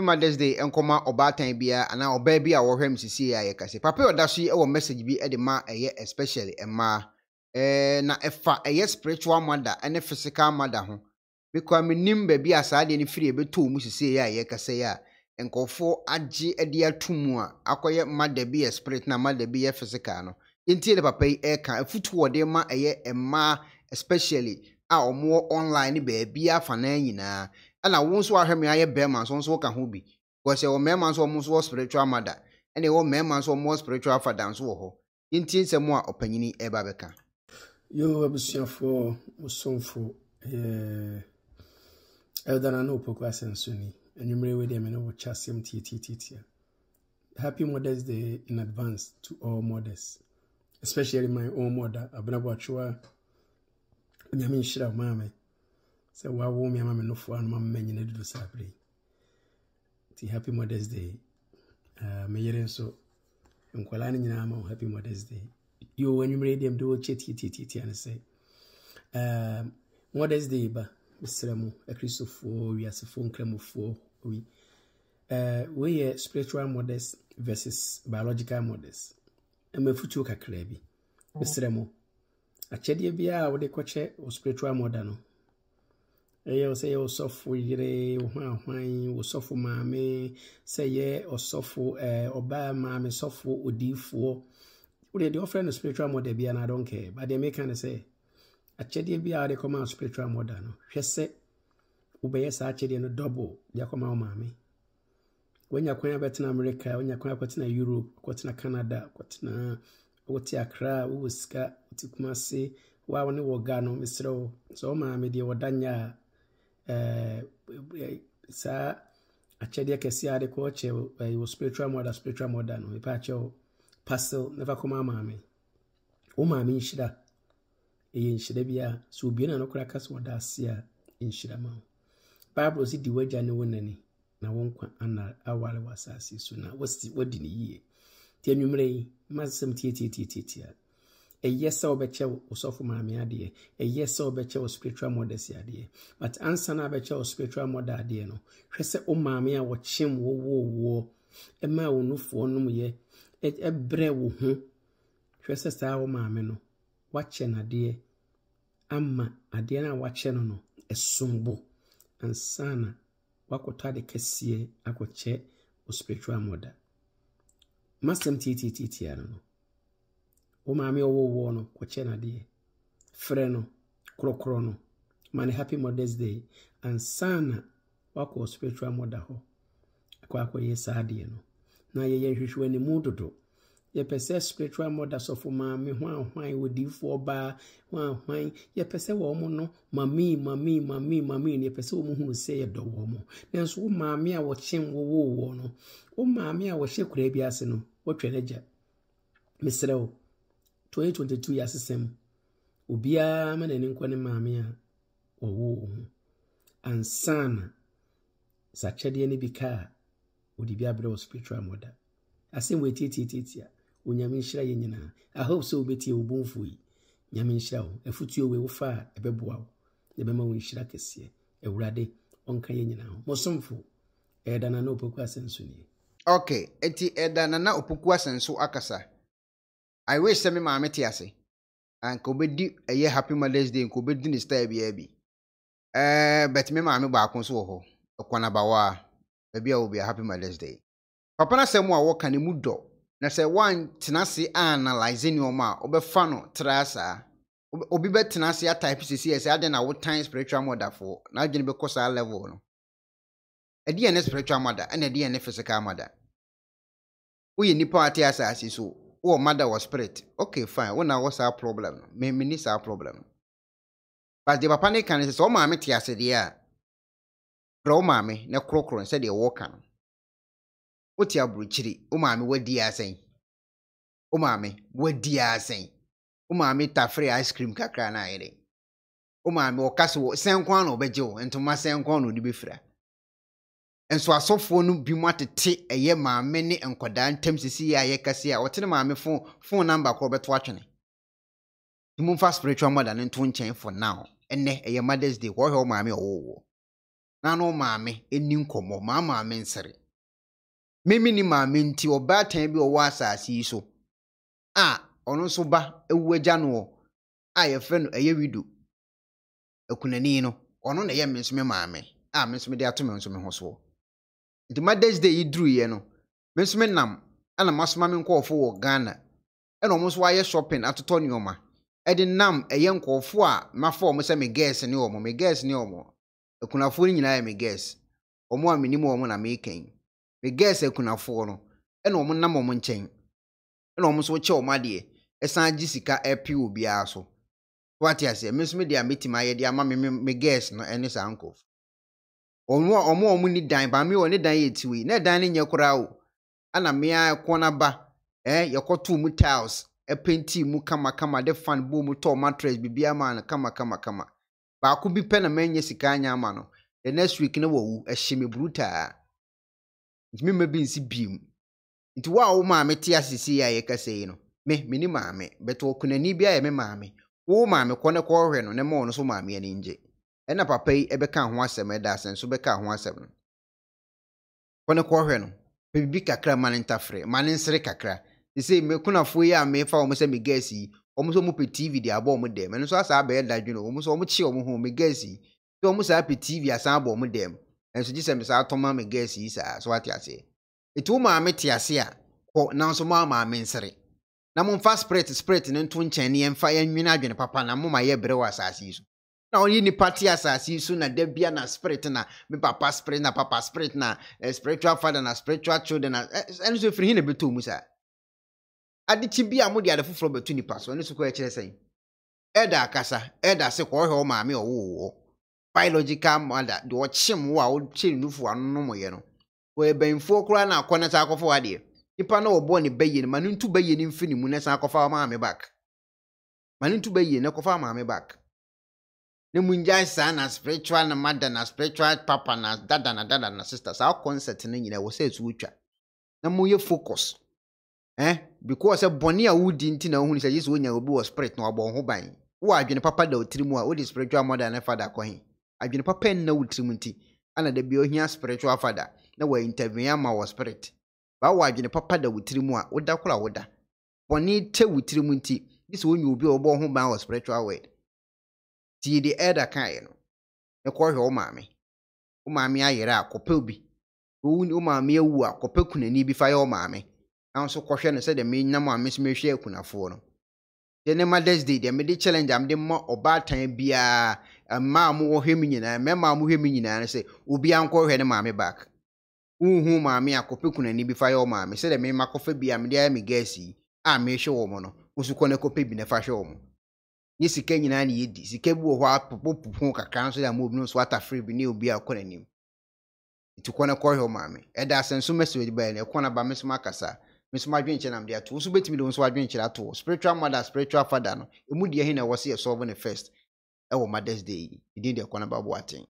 Mother's Day and comma or batan beer and our baby our him to see I can say papa or dashi our message be edema a year especially a ma na a year spiritual mother and a physical mother because me nim baby aside any free a bit too much to see I can say ya and call for a g a dear tumor a quiet mother be a spirit na mother be a physical no indeed the papa a can a foot word ma a year and ma especially our more online baby a fanny na. And I won't swear him, I have bearmans on so can hobby. Because your mammas almost was spiritual mother, and your mammas almost spiritual father and so. In teens and more opinion, a babaca. You have for some for Elder and Opoquas and Sunny, and you may with them and over chasm tttt. Happy Mother's Day in advance to all mothers, especially my own mother, Abnabachua, and I mean, she have mammy. So why won't my mamma no for my men in the Sabre? The Happy Mother's Day. Mayor so and Qualani Namo, Happy Mother's Day. You when you made them do a chitty and say, Mother's Day, but Mr. Ramo, a Christopher, we are so phone cremo for we are spiritual mothers versus biological mothers. And my future crabby, Mr. Ramo. A chedia beer with a coche or spiritual modern. Eyo say o sofo yire hwan hwan o sofo maame say ye o sofo oba maame sofo odifo we dey offer no spiritual mother bia na I don't care but they make kind of say achede bia dey come out spiritual mother no hwese obeye sa achede no double dey come out maame when yakwan abetena America when yakwan akotena Europe akotena Canada akotena oti Accra wo sika oti Kumasi wa woni wo ga no misro so maame dey wodanya sa achedia kesi ade ko che your spiritual mother no ipacho pastel never come maame o maame nshira nshira bia so obi na no kura kaso da sia nshira ma bible si di waja ne wonani na wonkwa ana awale wasasi so na wodi ne yie ti anwumre masem ti a yes or beche or sofu mammy idea, a yes or beche or spiritual mothers idea. But answer na beche or spiritual mother idea no. She said, oh, mammy, I watch him wo. A man will no for no ye. A brew will hum. She says, oh, mammy, no. Watching a dear. Amma, a dear, I watch no. A sumbo. And sana, wakota de kessie, I could check or spiritual mother. Mastem tttt, I don't know. O maame owo no koche na de frɛ no krokro no man Happy Mother's Day and sana wako spiritual mother ho akwa yesa de no na ye hwehwe ne mu dodo ye pese spiritual mother so for maame hwan wodi fo ba hwan ye pese wo mo no mami ne pese wo mo hu se ye do wo mo nanso wo maame a wo chen wo no wo maame a wo hye kura bi ase no wo tweleja mesere wo 2022 ya sisem ubia manene nkwane maame a owo ansana sachede ne bika odibia bere spiritual mother asem we tititia onyame nhira ye nyina I hope so obeti obunfui nyame nhira wo afutuo we wo fa ebeboa wo ebema wo nhira kese ewurade onka ye nyina ho mosomfo edana na opoku asenso ni okay eti edana na opoku asenso akasa I wish some of my metiase and could be a year Happy Mother's Day and could be dinner stay baby. But me, mammy, back on so a quanabawa. Baby, I will be a Happy Mother's Day. Papa, I say more walk and mood door. Now say one tenacity analyzing your ma over funnel, trasa. Obi bet tenacity type CCS. I then I would time spiritual mother for now going because I level a DNA spiritual mother and a DNA physical mother. We need party as I see so. Oh, mother was spirit. Okay, fine. When I was our problem, me is our problem. But the papa ne can say, "Oh, mammy, tia said yeah." Bro, mammy, ne crocro and said they walk on. What ya bruchiri? Oh, mammy, what dia say? Oh, mammy, what dia say? Oh, mammy, ta free ice cream kakra na ere. Oh, mammy, okaso senkwano bejo and to my senkwano di befra. And so I saw phone no be more to take a year, my many and quadan temps to see a yakasia or tell my phone number Corbett watching it. The moon fast spiritual mother and twin chain for now, and a Mother's Day, why home, mammy, oh. Nano mammy, a new como, mamma mensere. Mimini mammy, nti or bad time be a wasa, see so. Ah, ono so ba, a wejano. I a friend, a ye we do. A cunanino, or no, a ye miss me mammy. Ah, miss me the atomons of my household. The Mother's Day you drew, ye no. Miss me nam, and a mass mammy call for Ghana. And almost wire shopping at Tonyoma. Edin nam a young call for my former semi guess and no more, me guess no more. A kunafuni na me guess. Or more minimum when I'm making. Me guess a kunafono. And woman na moment chain. And almost what your my dear. A San Jessica a pew be also. What ya say, Miss Media meeting my dear mammy me guess no any uncle. Or more money dine by me only dine it we, not dining your crow. And a mere corner bar. Eh, your cotu mutals, a painty mukama kama de fan boom to mattress be a man kama. But I could be pen a man yesikanya mano. The next week in a woo a shimmy bruta. It may be in si beam. It wow mammy tiasi see I casino. Me mini mammy, but okunanibia me mammy. Oh mammy corner corren on a mono so mammy and inje. And a papa e becan 1 7 das and so becan 1 7. Corner corren, baby kakra maninta free, maninsre kakra. They say me kuna fuya me fa omo se me gesi omo so mo pe tv de abo omo dem eno so asa abe da dwuno omo so omo chi omo ho me gesi so omo sa pe tv asa abo omo dem eno so gise me sa atoma me gesi sa so ati ase etu ma me ti ase a ko na so ma me nsere na mo fa spread ne nto nchen ne mfa ya nwina adwene papa na mo ma ye bere wasase so na onye ni party asase so na da bia na spirit na me papa spirit na spiritual father na spiritual children na eno so firi ne beto mu sa Adichi bi amudi ade foforo betu nipa so ne suko ekire sen. Eda akasa, eda se ko hwe o maame owo. Biological mother do chim wa o chim nufu anunu moye no. O ebenfu okura na akona ta akofo ade. Nipa na obo ne baye ne manu ntu baye ne mfini mu ne san akofa maame back. Manu ntu baye ne akofa maame back. Ne munja san na spiritual na mother na spiritual papa na dada na sister sa concept ne nyina wo se etu utwa. Na moye focus. Eh, because a bonia wood didn't know who says when you will be a spread no born who buying. Why, Junior Papa do Trimua, what is spiritual mother and father coin? I've been papa and no Trimunti, and the Bionia spiritual father. No way intervene our spirit. But why, Junior Papa do Trimua, what da colour order? Bonnie tell with Trimunti, this woman will be a born who by our spiritual way. See the other kind. The call your mammy. O mammy, I era, copelby. O mammy, who are copelcun and be fire, mammy. I so caution and said the mean number Miss Michelle could afford. Then Mother's Day, the made challenge am the more or bad time be a mamma or him in a mamma who him in and say, Ubi uncle had a mammy back. Who mammy a copy couldn't be fire, mammy said the main macofe be am there, me guessy. I may show mono, who's a corner copy be in a fashion. Yes, he came in and ye did. He kept what Poponka counsel and move no swatter free beneath be a calling him. To corner call her mammy, and that's and so message by a corner by Miss Marcassa. Miss Margaret and I'm there too. So bet me don't swagger at all. Spiritual mother, spiritual father. No, a moody hina was here solving the first. Oh, Mother's Day. He didn't corner about what thing.